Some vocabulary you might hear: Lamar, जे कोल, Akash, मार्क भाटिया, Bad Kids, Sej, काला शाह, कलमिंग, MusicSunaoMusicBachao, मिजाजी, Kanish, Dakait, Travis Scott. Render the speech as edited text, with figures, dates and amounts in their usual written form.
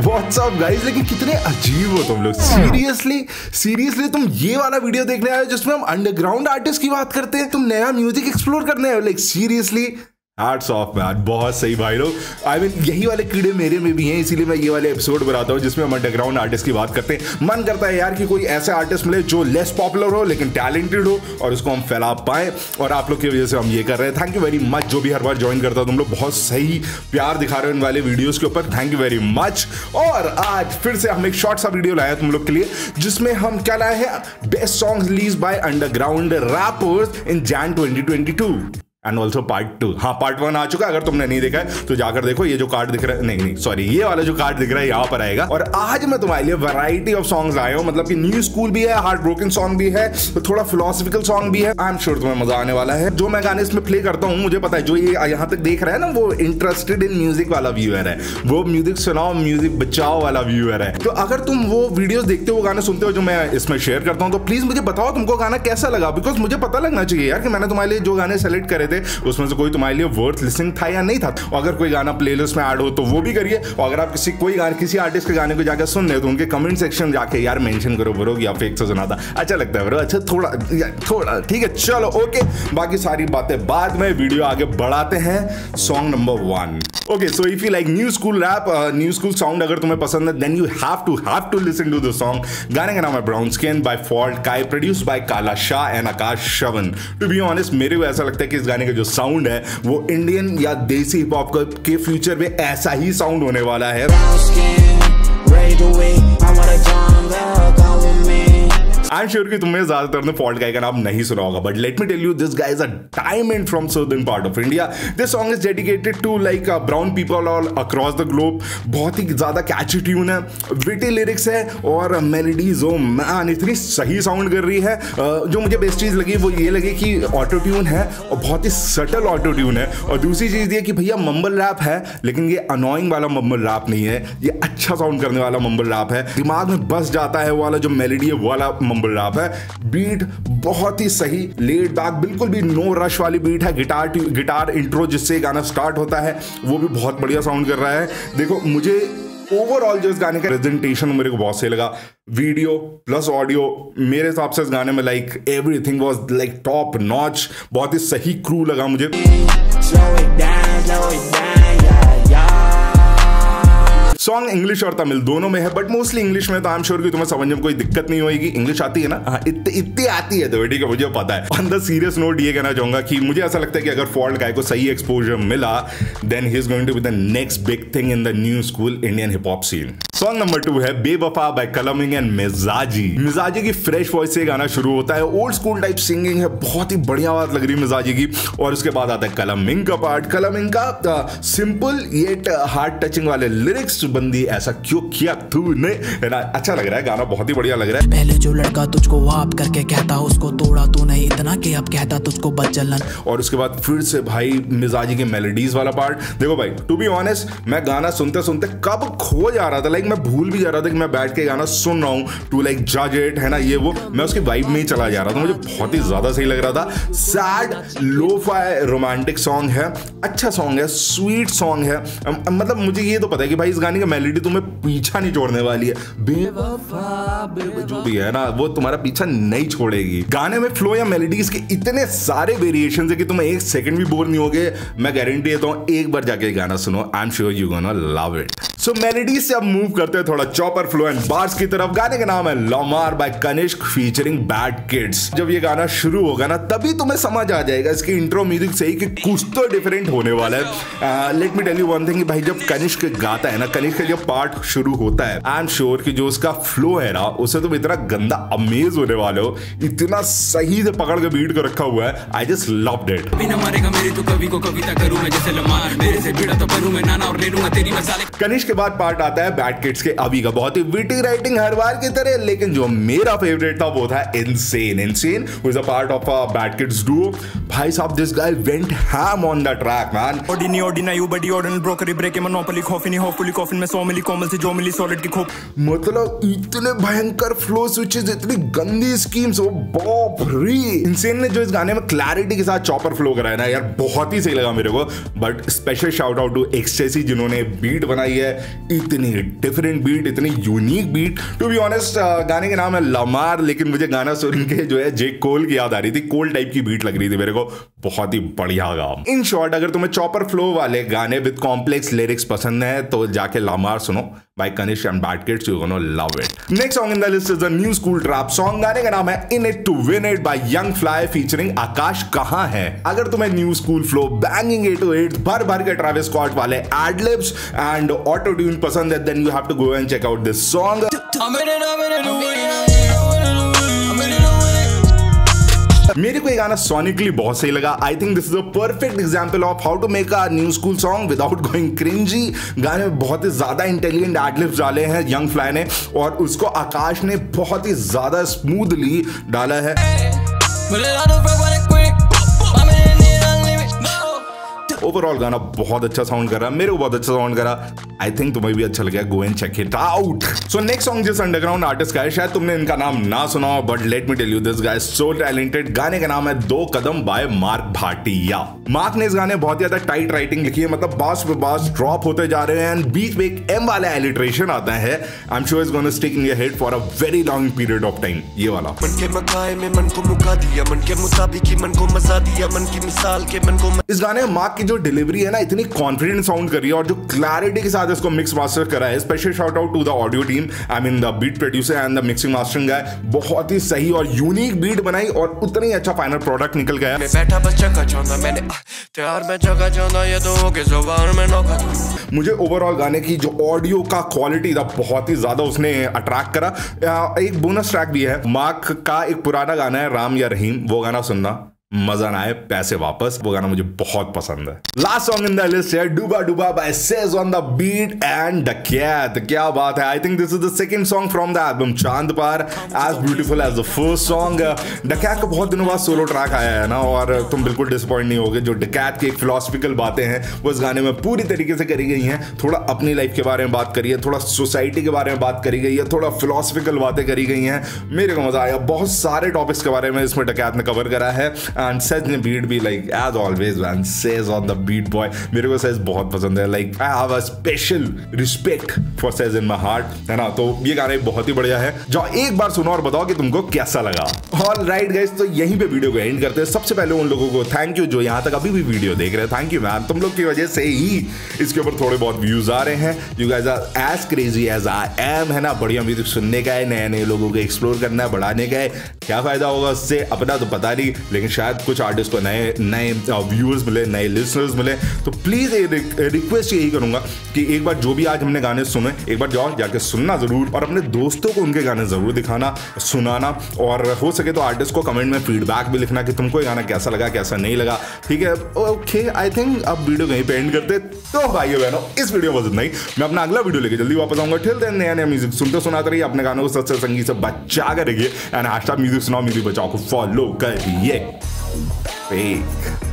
What's up guys, लेकिन कितने अजीब हो तुम लोग। सीरियसली तुम ये वाला वीडियो देखने आए हो जिसमें हम अंडरग्राउंड आर्टिस्ट की बात करते हैं, तुम नया म्यूजिक एक्सप्लोर करने आए हो। Like seriously Hats off man, बहुत सही भाई लोग। I mean, यही वाले कीड़े मेरे में भी हैं, इसीलिए मैं ये वाले एपिसोड बनाता हूँ जिसमें हम अंडरग्राउंड आर्टिस्ट की बात करते हैं। मन करता है यार कि कोई ऐसा आर्टिस्ट मिले जो लेस पॉपुलर हो लेकिन टैलेंटेड हो और उसको हम फैला पाएं, और आप लोग की वजह से हम ये कर रहे हैं। थैंक यू वेरी मच जो भी हर बार ज्वाइन करता हो, तुम लोग बहुत सही प्यार दिखा रहे हो इन वाले वीडियोज़ के ऊपर, थैंक यू वेरी मच। और आज फिर से हम एक शॉर्ट सा वीडियो लाए तुम लोग के लिए जिसमें हम क्या लाए हैं, best songs release by underground rappers in जैन 2022 एंड ऑल्सो पार्ट 2। हाँ, पार्ट 1 आ चुका है, अगर तुमने नहीं देखा है तो जाकर देखो। ये जो कार्ड दिख रहा है, नहीं सॉरी, ये वाला जो कार्ड दिख रहा है यहाँ पर आएगा। और आज मैं तुम्हारे लिए वैरायटी ऑफ सॉन्ग्स आया हूँ, मतलब कि न्यू स्कूल भी है, हार्ट ब्रोकन सॉन्ग भी है, थोड़ा फिलोसफिकल सॉन्ग भी है। आई एम श्योर तुम्हें मजा आने वाला है। जो मैं गाने इसमें प्ले करता हूँ, मुझे पता है जो ये यहाँ तक देख रहा है ना, वो इंटरेस्टेड इन म्यूजिक वाला व्यूअर है, वो म्यूजिक सुनाओ म्यूजिक बचाओ वाला व्यूअर है। तो अगर तुम वो वीडियोज देखते हो, गाने सुनते हो जो मैं इसमें शेयर करता हूँ, तो प्लीज मुझे बताओ तुमको गाना कैसा लगा, बिकॉज मुझे पता लगना चाहिए यार कि मैंने तुम्हारे लिए जो गाने सेलेक्ट करे उसमें से कोई तुम्हारे लिए वर्थ लिसनिंग था या नहीं था। अगर कोई गाना प्लेलिस्ट में ऐड हो तो वो भी करिए। और अगर आप किसी आर्टिस्ट के गाने को जाकर सुन रहे हो तो उनके कमेंट सेक्शन में जाके यार मेंशन करो ब्रो कि आप एक से सुना था, अच्छा लगता है ब्रो, अच्छा थोड़ा ठीक है, चलो ओके। बाकी सारी बातें बाद में, वीडियो आगे बढ़ाते हैं। Song number 1, okay, so if you like new school rap, new school sound अगर तुम्हें पसंद है, then you have to listen to the song. गाने का नाम है brown skin by fault, produced by काला शाह and Aakash. To be honest, मेरे को ऐसा लगता है कि इस गाने का जो साउंड है वो इंडियन या देसी हिप हॉप के फ्यूचर में ऐसा ही साउंड होने वाला है। आई एम श्योर कि तुम्हें ज्यादातर ने फॉल्ट गाय का नाम नहीं सुना होगा, but let me tell you, this guy is a diamond from southern part of India. This song is dedicated to like brown people all across the globe. बहुत ही ज्यादा कैची ट्यून है, विटी लिरिक्स है और melodies, oh man इतनी सही sound कर रही है। जो मुझे बेस्ट चीज़ लगी वो ये लगी कि ऑटो ट्यून है और बहुत ही सटल ऑटो ट्यून है। और दूसरी चीज़ ये कि भैया मम्बल रैप है, लेकिन ये अनोइंग वाला मम्बल रैप नहीं है, ये अच्छा साउंड करने वाला मम्बल रैप है। दिमाग में बस जाता है वाला जो मेलेडी है, वाला रैप है। बीट बहुत ही सही, लेड बैक, बिल्कुल भी नो रश वाली बीट है। गिटार इंट्रो जिससे गाना स्टार्ट होता है वो भी बहुत बढ़िया साउंड कर रहा है। देखो मुझे ओवरऑल जो इस गाने का प्रेजेंटेशन मेरे को बहुत सही लगा, वीडियो प्लस ऑडियो मेरे हिसाब से इस गाने में like everything was like top notch. बहुत ही सही क्रू लगा मुझे। सॉन्ग इंग्लिश और तमिल दोनों में है, बट मोस्टली इंग्लिश में, तो आई एम श्योर कि तुम्हें समझने में कोई दिक्कत नहीं होगी। इंग्लिश आती है ना? हाँ, इतनी आती है तो ठीक है, मुझे पता है। ऑन द सीरियस नोट ये कहना चाहूंगा कि मुझे ऐसा लगता है कि अगर फॉल्ट गाय को सही एक्सपोजर मिला, then he is going to be the next big thing in the new school Indian hip hop scene. Song number 2 है बेवफा बाय कलमिंग एंड मिजाजी। मिजाजी की फ्रेश वॉइस से गाना शुरू होता है, ओल्ड स्कूल टाइप सिंगिंग है, बहुत ही बढ़िया आवाज लग रही है मिजाजी की। और उसके बाद आता है कलमिंग का पार्ट। कलमिंग का सिंपल येट हार्ट टचिंग वाले लिरिक्स, बंदी ऐसा क्यों किया तूने, अच्छा लग रहा है गाना, बहुत ही बढ़िया लग रहा है। पहले जो लड़का तुझको वाप करके कहता उसको तोड़ा तू नहीं इतना कि अब कहता तुझको बच चलना। और उसके बाद फिर से भाई मिजाजी के मेलोडीज वाला पार्ट। देखो भाई टू बी ऑनेस्ट, मैं गाना सुनते सुनते कब खो जा रहा था, लाइक मैं भूल भी जा रहा था कि मैं बैठ के गाना सुन रहा हूँ, टू लाइक जज इट, है ना, ये वो, मैं उसकी वाइब में ही चला जा रहा था, मुझे बहुत ही ज्यादा सही लग रहा था। सैड लोफाई रोमांटिक सॉन्ग है, अच्छा सॉन्ग है, स्वीट सॉन्ग है। मतलब मुझे ये तो पता है कि भाई इस गाने की मेलोडी तुम्हें पीछा नहीं छोड़ने वाली है, जो भी है ना वो तुम्हारा पीछा नहीं छोड़ेगी। गाने में फ्लो या मेलोडीज के इतने सारे वेरिएशंस हैं कि तुम्हें एक सेकंड भी बोर नहीं होगे, मैं गारंटी देता हूँ। एक बार जाके गाना सुनो, I am sure you gonna love it. So melodies से अब मूव करते हैं थोड़ा चॉपर फ्लो एंड बार्स की तरफ। गाने का नाम है Lamar by Kanish featuring bad kids. जब ये गाना शुरू होगा ना तभी तुम्हें समझ आ जाएगा इसकी इंट्रो म्यूजिक से ही कि कुछ तो डिफरेंट होने वाला है। Let me tell you one thing, भाई जब कनिश के गाता है ना, कनिश का जब पार्ट शुरू होता है, आई एम श्योर कि जो उसका फ्लो है ना उससे तुम इतना गंदा अमेज होने वाले हो, इतना सही से पकड़ के बीट को रखा हुआ है। I just loved it. Kanish के बाद पार्ट आता है बैड किड्स के अभी का, बहुत ही विटी राइटिंग हर बार की तरह, लेकिन जो मेरा फेवरेट था वो था insane who is a part of bad kids duo. भाई साहब this guy went ham on the track man. मतलब इतने भयंकर फ्लो स्विचेस, इतनी गंदी स्कीम्स, वो बाप रे। इनसेन ने जो इस गाने में क्लैरिटी के साथ चॉपर फ्लो कराया ना यार, बहुत ही सही लगा मेरे को। But special shout out to एक्सेसी जिन्होंने बीट बनाई है, इतनी डिफरेंट बीट, इतनी unique beat. To be honest गाने का नाम है लमार, लेकिन मुझे गाना सुन के जो है जे कोल की याद आ रही थी, कोल टाइप की बीट लग रही थी मेरे को, बहुत ही बढ़िया गाना। इन शॉर्ट अगर तुम्हें चॉपर फ्लो वाले गाने विद कॉम्प्लेक्स लिरिक्स पसंद है तो जाके लामार सुनो by Kanish and Bad Kids, you're gonna love it. Next song in the list is a new school trap song. गाने का नाम है In It To Win It by Young Fly featuring आकाश। कहाँ है? अगर तुम्हें new school flow, banging 808, भर-भर के Travis Scott वाले ad-libs and auto tune पसंद है, then you have to go and check out this song. मेरे को ये गाना सोनिकली बहुत सही लगा। I think this is a perfect example of how to make a new school song without going cringy. गाने में बहुत ही ज्यादा इंटेलिजेंट एडलिब्स डाले हैं यंग फ्लाई ने, और उसको आकाश ने बहुत ही ज्यादा स्मूथली डाला है। ओवरऑल गाना बहुत अच्छा साउंड कर रहा, मेरे को बहुत अच्छा साउंड करा। आई थिंक तुम्हें भी अच्छा लगेगा, go and check it out. So next song जिस अंडरग्राउंड आर्टिस्ट का है, शायद तुमने इनका नाम ना सुना हो, but let me tell you this guys so talented. गाने का नाम है दो कदम बाय मार्क भाटिया। मार्क ने इस गाने बहुत ज्यादा टाइट राइटिंग लिखी है, मतलब बास पे बास ड्रॉप होते जा रहे हैं, एंड बीच में एक एम वाला एलिट्रेशन आता है। I am sure it's gonna stick in your head for a very long period of time. ये वाला मन के मकाए में मन को मुका दिया, मन के मुताबिक ही मन को मजा दिया, मन की मिसाल के मन को। इस गाने मार्क की जो डिलीवरी है ना, इतनी कॉन्फिडेंट साउंड कर रही है, और जो क्लैरिटी के साथ इसको मिक्स मास्टर करा है। Special shout out to the audio team, I mean the beat producer and the mixing mastering guy. बहुत ही सही और यूनिक बीट बनाई और उतना ही अच्छा फाइनल प्रोडक्ट निकल गया। मुझे ओवरऑल गाने की जो ऑडियो का क्वालिटी था, बहुत ही ज्यादा उसने अट्रैक्ट करा। एक बोनस ट्रैक भी है मार्क का, एक पुराना गाना है राम या रहीम, वो गाना सुनना, मजा ना आए पैसे वापस। वो गाना मुझे बहुत पसंद है। Last song in the list है डूबा डूबा by says on the beat and Dakait. क्या बात है। I think this is the second song from the album Chand Paar, as beautiful as the first song. Dakait का बहुत दिनों बाद सोलो ट्रैक आया है ना, और तुम बिल्कुल डिसअपॉइंट नहीं होगे। जो डकैत की फिलोसफिकल बातें हैं वो इस गाने में पूरी तरीके से करी गई हैं। थोड़ा अपनी लाइफ के बारे में बात करी है, थोड़ा सोसाइटी के बारे में बात करी गई है, थोड़ा फिलोसफिकल बातें करी गई हैं। मेरे को मजा आया। बहुत सारे टॉपिक्स के बारे में इसमें डकैत ने कवर करा है, and Sej ne beat bhi like as always man, Sej on the beat boy. मेरे को Sej बहुत पसंद है, like I have a special respect for Sej in my heart, है ना। तो ये गाना बहुत ही बढ़िया है, जो एक बार सुनो और बताओ कि तुमको कैसा लगा। All right guys, तो यहीं पे वीडियो को एंड करते हैं। सबसे पहले उन लोगों को थैंक यू जो यहाँ तक अभी भी वीडियो देख रहे हैं। थैंक यू मैन, तुम लोग की वजह से ही इसके ऊपर थोड़े बहुत व्यूज आ रहे हैं। You guys are as crazy as I am, है ना। बढ़िया म्यूजिक सुनने का है, नए नए लोगों को एक्सप्लोर करना है, बढ़ाने का है। क्या फायदा होगा उससे अपना तो पता नहीं, लेकिन शायद कुछ आर्टिस्ट को नए नए व्यूअर्स मिले, नए लिसनर्स मिले। तो प्लीज़ रिक्वेस्ट यही करूंगा कि एक बार जो भी आज हमने गाने सुने, एक बार जाओ जाके सुनना ज़रूर, और अपने दोस्तों को उनके गाने ज़रूर दिखाना, सुनाना, और हो सके तो आर्टिस्ट को कमेंट में फीडबैक भी लिखना कि तुमको ये गाना कैसा लगा, कैसा नहीं लगा। ठीक है, ओके। आई थिंक अब वीडियो कहीं पर एंड करते। तो भाइयों बहनों, इस वीडियो में नहीं, मैं अपना अगला वीडियो लेकर जल्दी वापस आऊँगा। ठेल दें, नया नया म्यूजिक सुनते सुनाते रहिए, अपने गानों को सच्चे संगीत से बचा कर रखिए, एंड #म्यूजिक सुनाओ म्यूजिक बचाओ को फॉलो करिए। Fake.